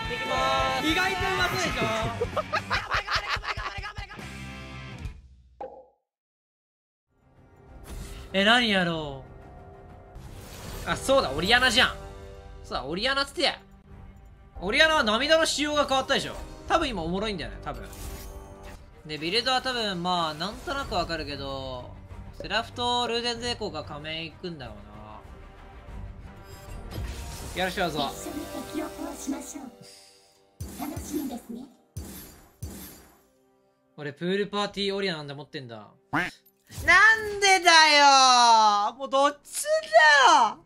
やっていきまーす。意外とうまそうでしょ。何やろう。あ、そうだ、オリアナじゃん。そうだ、オリアナつって、オリアナは涙の仕様が変わったでしょ。多分今おもろいんだよね、多分。で、ビルドは多分、まあ、なんとなくわかるけど、セラフとルーデンゼーコが仮面行くんだろうな。よろしくどうぞ。一緒に敵を殺しましょう。楽しみですね。俺、プールパーティーオリアナなんで持ってんだ。なんでだよ、もうどっちだよ。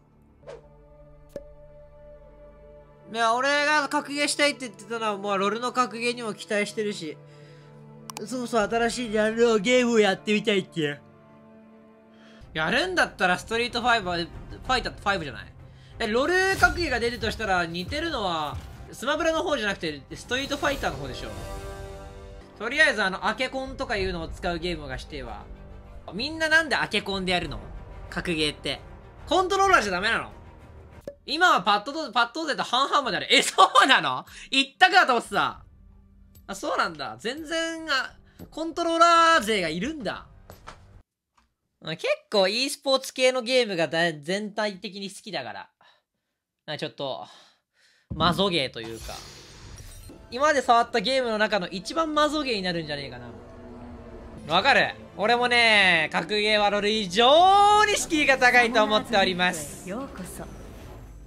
いや、俺が格ゲーしたいって言ってたのは、まあ、ロールの格ゲーにも期待してるし、そもそも新しいジャンルをゲームをやってみたいっていう。やるんだったらストリートファイバー、ファイター5じゃない。ロール格ゲーが出るとしたら似てるのはスマブラの方じゃなくてストリートファイターの方でしょ。とりあえずアケコンとかいうのを使うゲームがしてえわ。みんななんでアケコンでやるの？格ゲーって。コントローラーじゃダメなの？今はパッド勢と半々まである。え、そうなの？一択だと思ってた。あ、そうなんだ。全然、コントローラー勢がいるんだ。結構 e スポーツ系のゲームが全体的に好きだから。ちょっと、マゾゲーというか。今まで触ったゲームの中の一番マゾゲーになるんじゃねえかな。わかる。俺もね、格ゲーはロール異常に敷居が高いと思っております。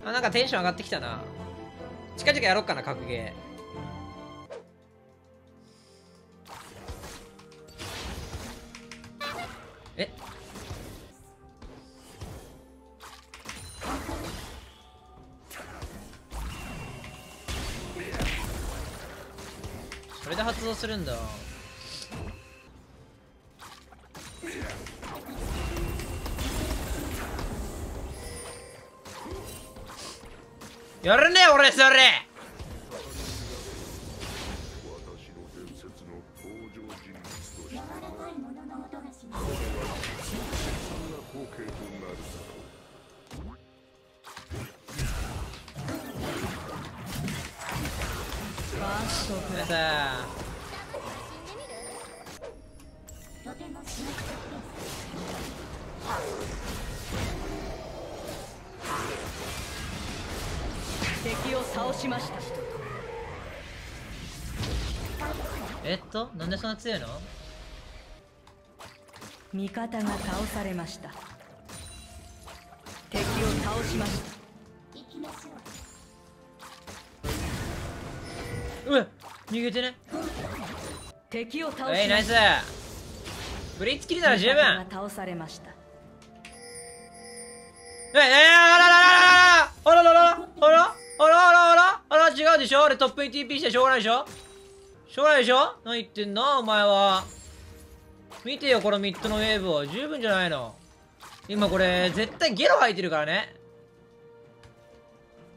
あ、なんかテンション上がってきたな。近々やろっかな、格ゲー。え、それで発動するんだ。やるね俺それ。敵を倒しました。なんでそんな強いの？味方が倒されました。敵を倒しました。うっ、逃げてね。敵を倒しました。ナイス。ブリッツ切りなら十分。倒されました。違うでしょ。俺トップに TP してしょうがないでしょ。しょうがないでしょ。何言ってんのお前は。見てよこのミッドのウェーブを。十分じゃないの。今これ絶対ゲロ吐いてるからね。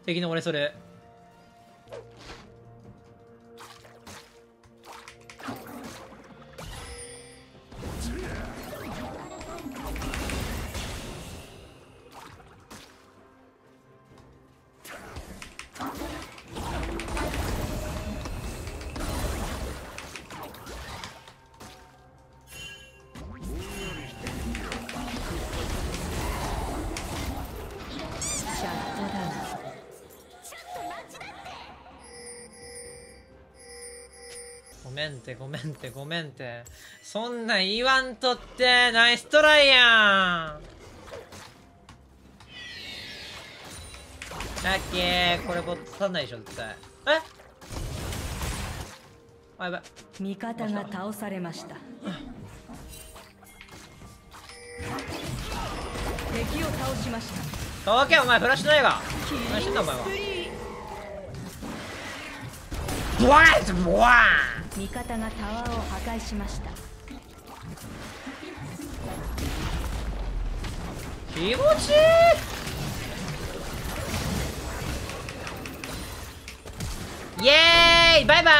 敵の俺それ。ごめんってそんな言わんとって。ナイストライやん。ラッキー。これボット足んないでしょ絶対。え、あ、やばい。味方が倒されました。敵を倒しました。オーケー。お前フラッシュないが何してんだお前は。ボワーンボワーン。味方がタワーを破壊しました。気持ちいい。イエーイバイバ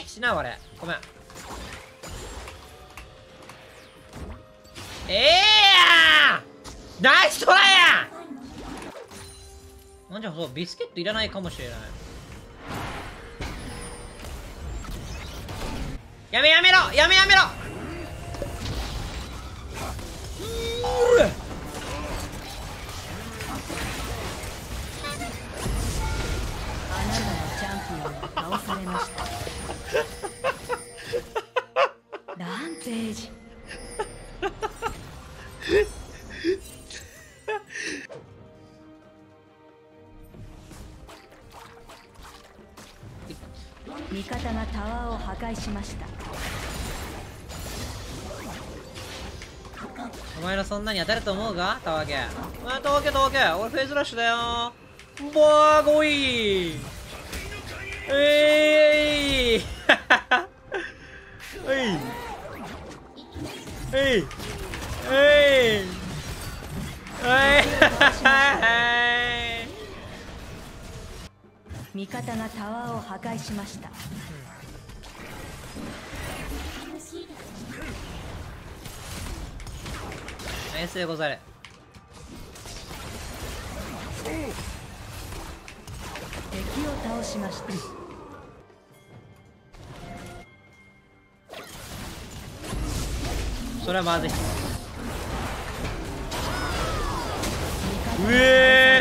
ーイ。死な俺ごめん。やーナイストライやん。なんじゃそうビスケットいらないかもしれない。やめろ味方がタワーを破壊しました。お前らそんなに当たると思うが、タワケ。タワケ俺フェイズラッシュだよー。バーゴイー味方がタワーを破壊しました。ナイスでござる。敵を倒しました。それはまずい。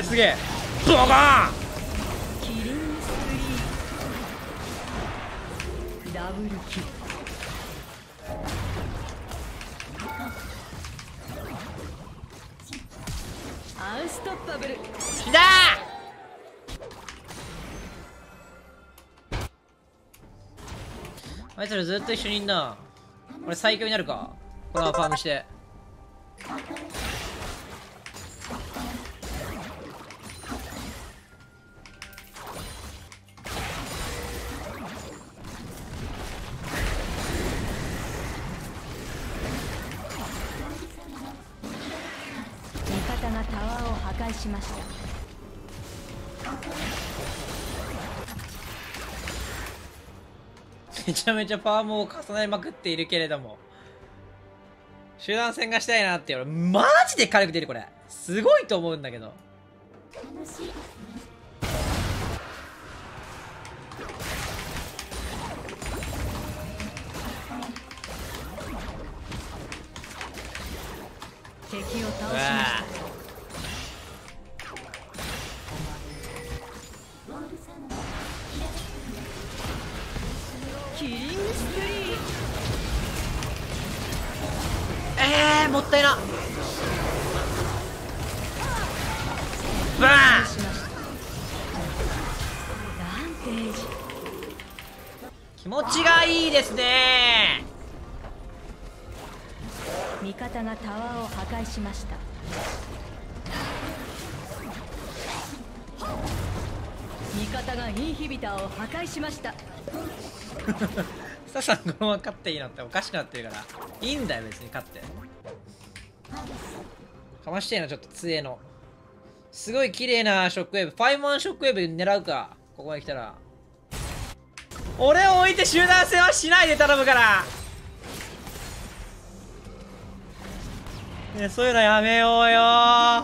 すげえ。ドカーン。ダブルキル。アンストッパブル。きだー。あいつらずっと一緒にいんな。俺最強になるか。このファームして。タワーを破壊しました。めちゃめちゃパワーも重ねまくっているけれども、集団戦がしたいなって。俺マジで火力出る。これすごいと思うんだけど。敵を倒しました。もったいな。バーン。気持ちがいいですね。味方がタワーを破壊しました。味方がインヒビターを破壊しました。ササンゴンは勝っていいのっておかしくなってるからいいんだよ別に勝って。かましてえなちょっと杖の。すごい綺麗なショックウェーブ。ファイマンショックウェーブ狙うか。ここまで来たら俺を置いて集団戦はしないで頼むからね。そういうのやめようよー。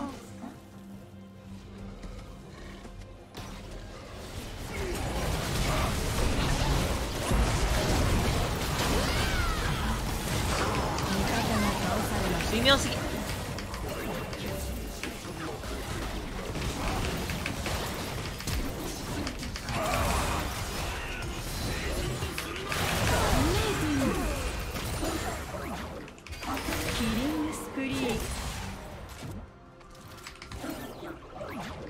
微妙すぎ。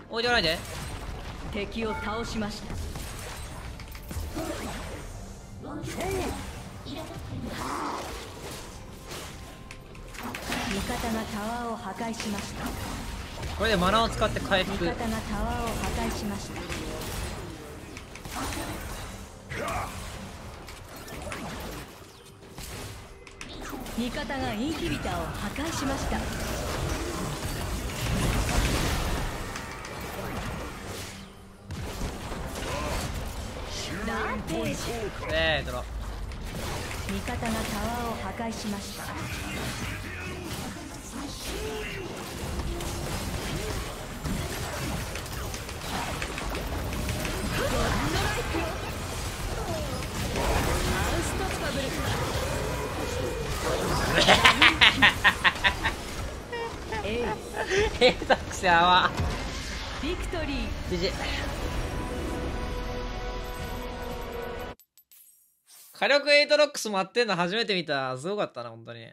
置いておらないで。敵を倒しました。味方がタワーを破壊しました。これでマナを使って回復。味方がタワーを破壊しました。味方がインヒビターを破壊しました。ランページ。ドロ。味方がタワーを破壊しました。アンストッパブル。下手くそやわ。ビクトリー。じじ。火力8ロックス待ってんの初めて見た。すごかったな、本当に。